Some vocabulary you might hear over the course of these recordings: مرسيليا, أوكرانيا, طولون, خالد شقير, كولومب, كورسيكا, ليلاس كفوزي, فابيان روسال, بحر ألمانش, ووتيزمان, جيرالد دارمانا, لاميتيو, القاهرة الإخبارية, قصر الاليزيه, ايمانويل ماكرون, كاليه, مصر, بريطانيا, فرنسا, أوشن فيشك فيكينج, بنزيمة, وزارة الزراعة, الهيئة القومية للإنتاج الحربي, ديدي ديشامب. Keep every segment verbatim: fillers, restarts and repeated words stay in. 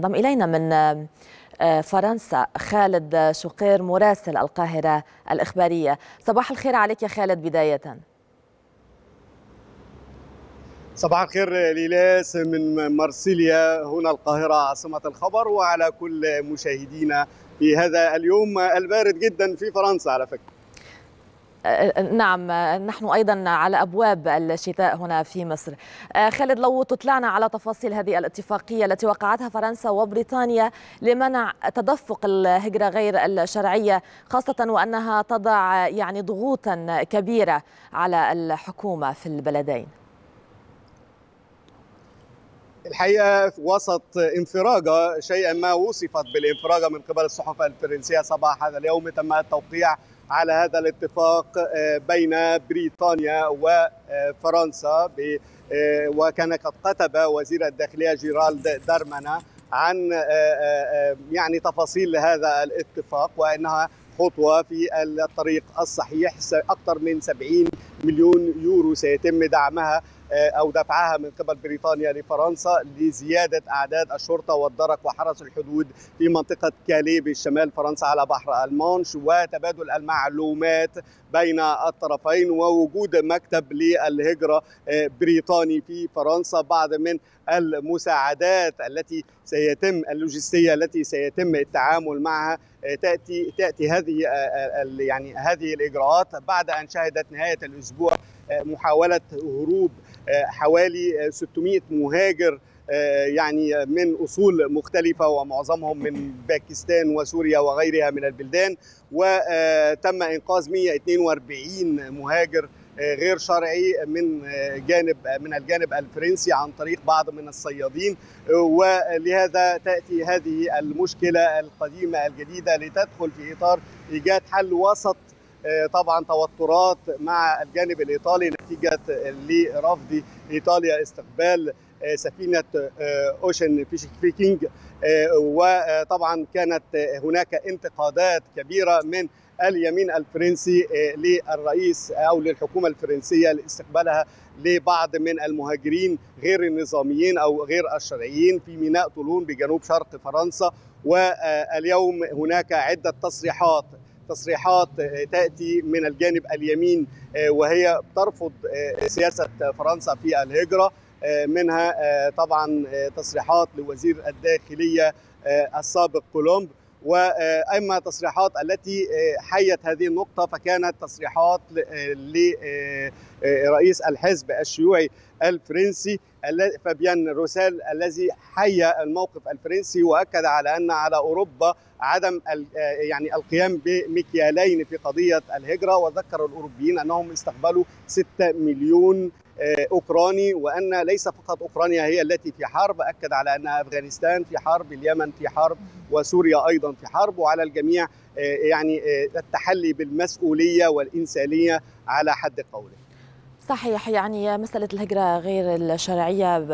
انضم إلينا من فرنسا خالد شقير مراسل القاهرة الإخبارية. صباح الخير عليك يا خالد. بداية صباح الخير ليلاس من مرسيليا، هنا القاهرة عاصمة الخبر، وعلى كل مشاهدينا في هذا اليوم البارد جدا في فرنسا على فكرة. نعم، نحن أيضا على أبواب الشتاء هنا في مصر. خالد، لو تطلعنا على تفاصيل هذه الاتفاقية التي وقعتها فرنسا وبريطانيا لمنع تدفق الهجرة غير الشرعية، خاصة وأنها تضع يعني ضغوطا كبيرة على الحكومة في البلدين. الحقيقة وسط انفراجة، شيئا ما وصفت بالانفراجة من قبل الصحف الفرنسية صباح هذا اليوم، تم التوقيع على هذا الاتفاق بين بريطانيا وفرنسا، وكان قد كتب وزير الداخلية جيرالد دارمانا عن يعني تفاصيل هذا الاتفاق، وأنها خطوة في الطريق الصحيح. أكثر من سبعين مليون يورو سيتم دعمها أو دفعها من قبل بريطانيا لفرنسا لزيادة أعداد الشرطة والدرك وحرس الحدود في منطقة كاليه بالشمال فرنسا على بحر ألمانش، وتبادل المعلومات بين الطرفين، ووجود مكتب للهجرة بريطاني في فرنسا، بعض من المساعدات التي سيتم اللوجستية التي سيتم التعامل معها. تأتي تأتي هذه يعني هذه الإجراءات بعد أن شهدت نهاية الأسبوع محاولة هروب حوالي ستمائة مهاجر يعني من أصول مختلفة، ومعظمهم من باكستان وسوريا وغيرها من البلدان، وتم إنقاذ مئة واثنين وأربعين مهاجر غير شرعي من جانب من الجانب الفرنسي عن طريق بعض من الصيادين. ولهذا تأتي هذه المشكلة القديمة الجديدة لتدخل في إطار إيجاد حل وسط، طبعا توترات مع الجانب الإيطالي نتيجة لرفض إيطاليا استقبال سفينة أوشن فيشك فيكينج، وطبعا كانت هناك انتقادات كبيرة من اليمين الفرنسي للرئيس أو للحكومة الفرنسية لاستقبالها لبعض من المهاجرين غير النظاميين أو غير الشرعيين في ميناء طولون بجنوب شرق فرنسا. واليوم هناك عدة تصريحات تصريحات تأتي من الجانب اليمين وهي ترفض سياسة فرنسا في الهجرة، منها طبعا تصريحات لوزير الداخلية السابق كولومب. وأما تصريحات التي حيت هذه النقطة فكانت تصريحات لرئيس الحزب الشيوعي الفرنسي فابيان روسال، الذي حيى الموقف الفرنسي وأكد على أن على أوروبا عدم يعني القيام بمكيالين في قضية الهجرة، وذكر الأوروبيين أنهم استقبلوا ستة مليون أوكراني، وأن ليس فقط أوكرانيا هي التي في حرب، أكد على أن أفغانستان في حرب، اليمن في حرب، وسوريا أيضا في حرب، وعلى الجميع يعني التحلي بالمسؤولية والإنسانية على حد قوله. صحيح، يعني مسألة الهجرة غير الشرعية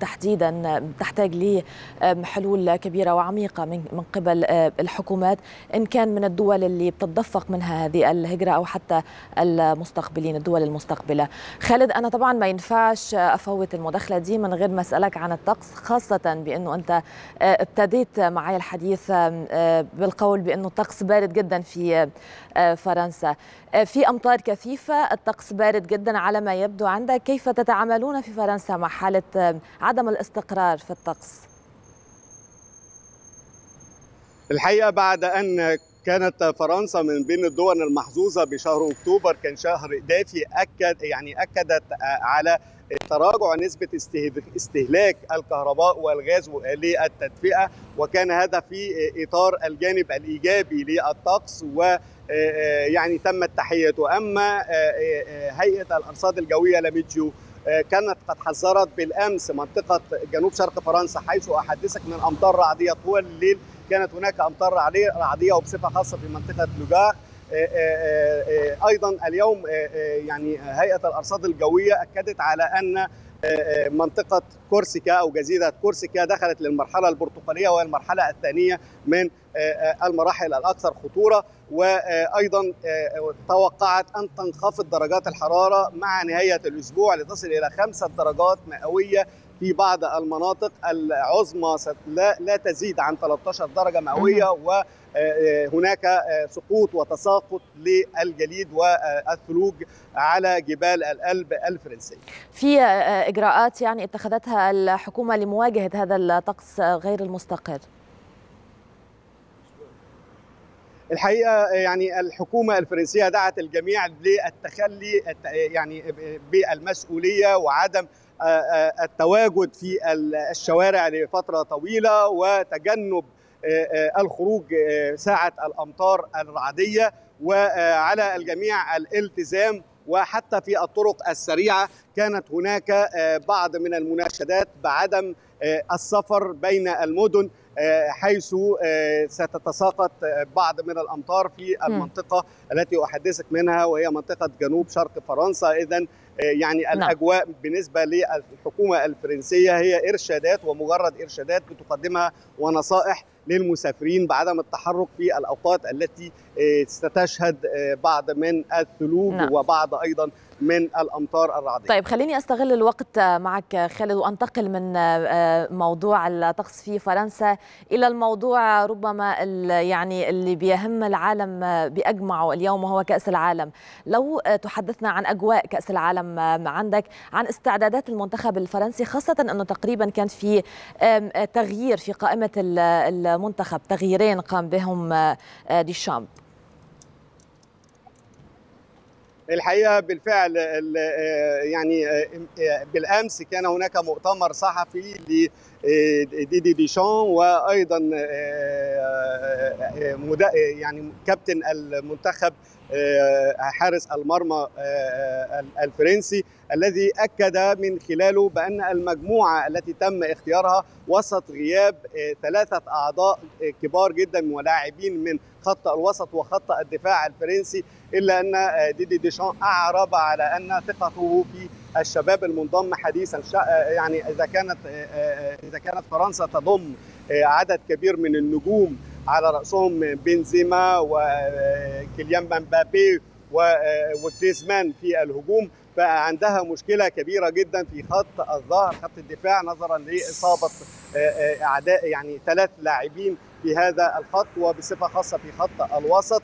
تحديدا تحتاج لحلول كبيرة وعميقة من قبل الحكومات، إن كان من الدول اللي بتتدفق منها هذه الهجرة أو حتى المستقبلين الدول المستقبلة. خالد، أنا طبعا ما ينفعش أفوت المداخلة دي من غير ما أسألك عن الطقس، خاصة بأنه أنت ابتديت معي الحديث بالقول بأنه الطقس بارد جدا في فرنسا، في أمطار كثيفة، الطقس بارد جدا على ما يبدو عندك. كيف تتعاملون في فرنسا مع حالة عدم الاستقرار في الطقس؟ الحقيقة بعد أن كانت فرنسا من بين الدول المحظوظة بشهر أكتوبر، كان شهر دافئ، أكد يعني أكدت على تراجع نسبة استهلاك الكهرباء والغاز للتدفئة، وكان هذا في إطار الجانب الإيجابي للطقس و يعني تمت تحيته. أما هيئة الأرصاد الجوية لاميتيو كانت قد حذرت بالأمس منطقة جنوب شرق فرنسا، حيث أحدثك من أمطار رعدية طول الليل، كانت هناك أمطار رعدية وبصفة خاصة في منطقة لوجار. أيضا اليوم يعني هيئة الأرصاد الجوية أكدت على أن منطقة كورسيكا أو جزيرة كورسيكا دخلت للمرحلة البرتقالية، وهي المرحلة الثانية من المراحل الأكثر خطورة. وأيضا توقعت أن تنخفض درجات الحرارة مع نهاية الأسبوع لتصل إلى خمسة درجات مئوية في بعض المناطق العظمى لا تزيد عن ثلاثة عشر درجة مئوية، وهناك سقوط وتساقط للجليد والثلوج على جبال الألب الفرنسية. في إجراءات يعني اتخذتها الحكومة لمواجهة هذا الطقس غير المستقر؟ الحقيقة يعني الحكومة الفرنسية دعت الجميع للتخلي يعني بالمسؤولية وعدم التواجد في الشوارع لفترة طويلة، وتجنب الخروج ساعة الأمطار الرعدية، وعلى الجميع الالتزام. وحتى في الطرق السريعة كانت هناك بعض من المناشدات بعدم السفر بين المدن، حيث ستتساقط بعض من الأمطار في المنطقة م. التي أحدثك منها، وهي منطقة جنوب شرق فرنسا. إذن يعني الأجواء بالنسبة للحكومة الفرنسية هي إرشادات ومجرد إرشادات بتقدمها، ونصائح للمسافرين بعدم التحرك في الأوقات التي ستشهد بعض من الثلوج نعم. وبعض أيضا من الأمطار الرعدية. طيب خليني أستغل الوقت معك خالد وأنتقل من موضوع الطقس في فرنسا إلى الموضوع ربما يعني اللي بيهم العالم بأجمعه اليوم، وهو كأس العالم. لو تحدثنا عن أجواء كأس العالم عندك، عن استعدادات المنتخب الفرنسي، خاصة أنه تقريبا كان في تغيير في قائمة المنتخب، تغييرين قام بهم ديشامب. الحقيقة بالفعل يعني بالأمس كان هناك مؤتمر صحفي لديدي ديشامب، وأيضا يعني كابتن المنتخب حارس المرمى الفرنسي، الذي أكد من خلاله بأن المجموعة التي تم اختيارها وسط غياب ثلاثة أعضاء كبار جدا ولاعبين من خط الوسط وخط الدفاع الفرنسي، إلا أن ديدي ديشامب أعرب على أن ثقته في الشباب المنضم حديثا، يعني إذا كانت إذا كانت فرنسا تضم عدد كبير من النجوم على رأسهم بنزيمة وكيليان مبابي ووتيزمان في الهجوم، فعندها مشكلة كبيرة جدا في خط الظهر خط الدفاع، نظرا لإصابة أعداء يعني ثلاث لاعبين في هذا الخط، وبصفة خاصة في خط الوسط.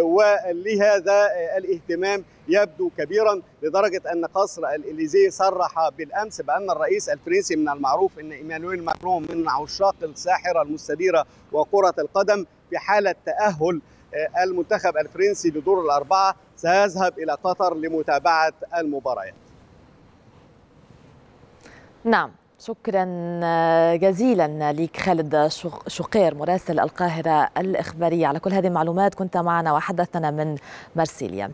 ولهذا الاهتمام يبدو كبيرا، لدرجة أن قصر الاليزيه صرح بالأمس بأن الرئيس الفرنسي، من المعروف أن ايمانويل ماكرون من عشاق الساحرة المستديرة وكرة القدم، في حالة تأهل المنتخب الفرنسي لدور الأربعة سيذهب إلى قطر لمتابعة المباريات. نعم، شكرا جزيلا لك خالد شقير مراسل القاهرة الإخبارية على كل هذه المعلومات، كنت معنا وحدثنا من مرسيليا.